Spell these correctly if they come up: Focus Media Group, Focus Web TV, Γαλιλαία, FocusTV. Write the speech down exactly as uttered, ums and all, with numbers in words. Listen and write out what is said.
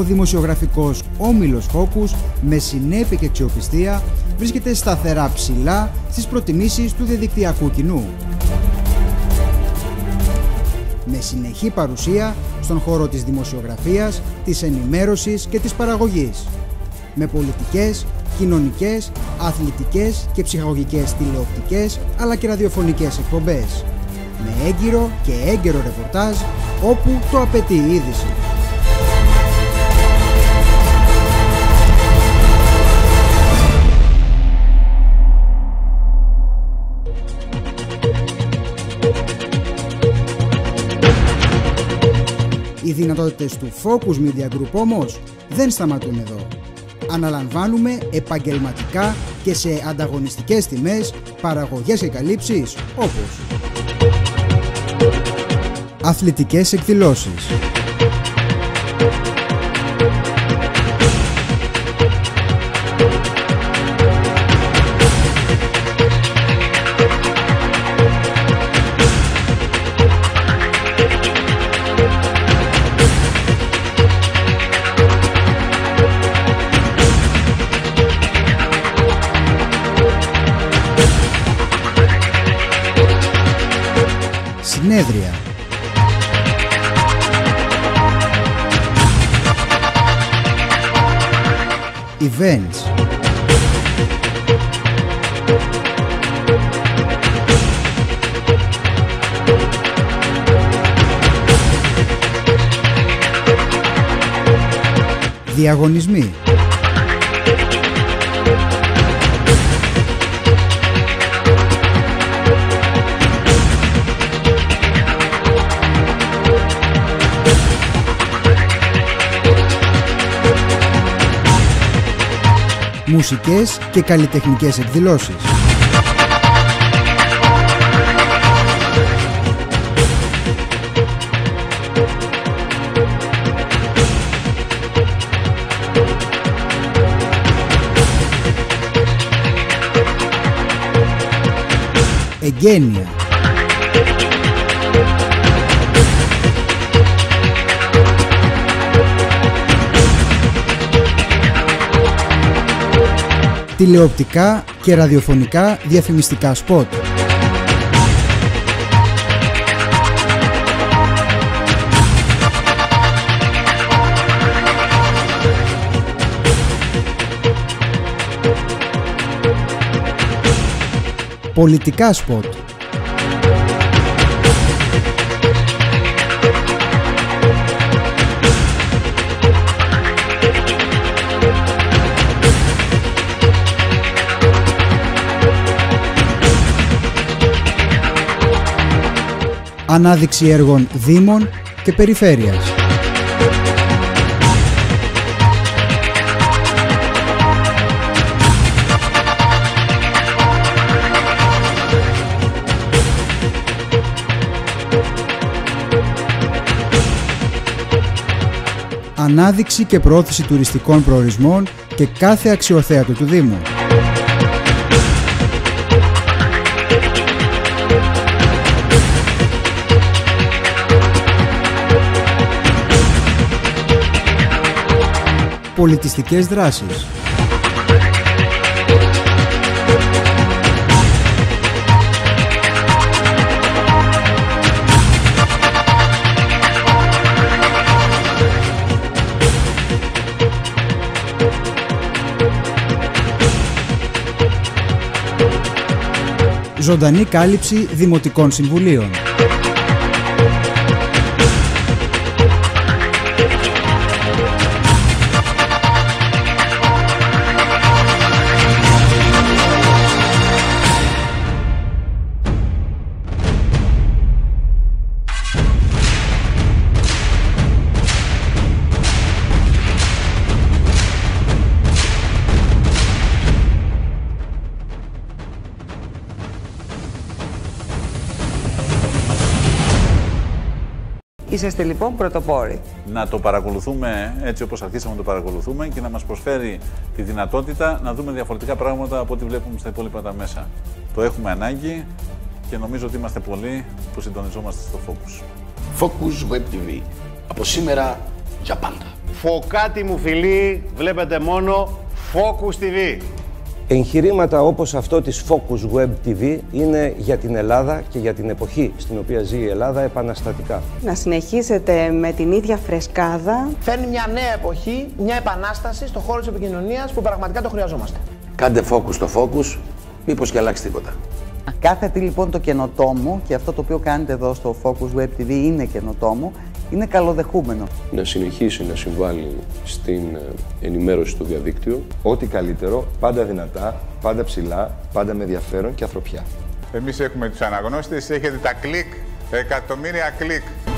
ο δημοσιογραφικός όμιλος Focus με συνέπεια και αξιοπιστία βρίσκεται σταθερά ψηλά στις προτιμήσεις του διαδικτυακού κοινού. Με συνεχή παρουσία στον χώρο της δημοσιογραφίας, της ενημέρωσης και της παραγωγής. Με πολιτικές, κοινωνικές, αθλητικές και ψυχαγωγικές τηλεοπτικές αλλά και ραδιοφωνικές εκπομπές. Με έγκυρο και έγκαιρο ρεπορτάζ όπου το απαιτεί η είδηση. Οι δυνατότητες του Focus Media Group όμως δεν σταματούν εδώ. Αναλαμβάνουμε επαγγελματικά και σε ανταγωνιστικές τιμές παραγωγές και καλύψεις όπως αθλητικές εκδηλώσεις, συνέδρια, events, διαγωνισμοί, μουσικές και καλλιτεχνικές εκδηλώσεις. Εγγένεια. Τηλεοπτικά και ραδιοφωνικά διαφημιστικά σποτ. Πολιτικά σποτ. Ανάδειξη έργων Δήμων και Περιφέρειας. Ανάδειξη και προώθηση τουριστικών προορισμών και κάθε αξιοθέατο του Δήμου. Πολιτιστικές δράσεις. Ζωντανή κάλυψη δημοτικών συμβουλίων. Είσαστε λοιπόν πρωτοπόροι. Να το παρακολουθούμε έτσι όπως αρχίσαμε να το παρακολουθούμε και να μας προσφέρει τη δυνατότητα να δούμε διαφορετικά πράγματα από ό,τι βλέπουμε στα υπόλοιπα τα μέσα. Το έχουμε ανάγκη και νομίζω ότι είμαστε πολλοί που συντονιζόμαστε στο Focus. Focus Web τι βι. Από σήμερα για πάντα. Φωκάτη μου φιλή, βλέπετε μόνο FocusTV. Εγχειρήματα όπως αυτό της Focus Web τι βι είναι για την Ελλάδα και για την εποχή στην οποία ζει η Ελλάδα επαναστατικά. Να συνεχίσετε με την ίδια φρεσκάδα. Φέρνει μια νέα εποχή, μια επανάσταση στον χώρο της επικοινωνίας που πραγματικά το χρειαζόμαστε. Κάντε focus το focus, μήπως και αλλάξει τίποτα. Κάθε τι λοιπόν το καινοτόμο, και αυτό το οποίο κάνετε εδώ στο Focus Web τι βι είναι καινοτόμο, είναι καλοδεχούμενο. Να συνεχίσει να συμβάλλει στην ενημέρωση του διαδίκτυου. Ό,τι καλύτερο, πάντα δυνατά, πάντα ψηλά, πάντα με ενδιαφέρον και ανθρωπιά. Εμείς έχουμε τους αναγνώστες, έχετε τα κλικ, εκατομμύρια κλικ.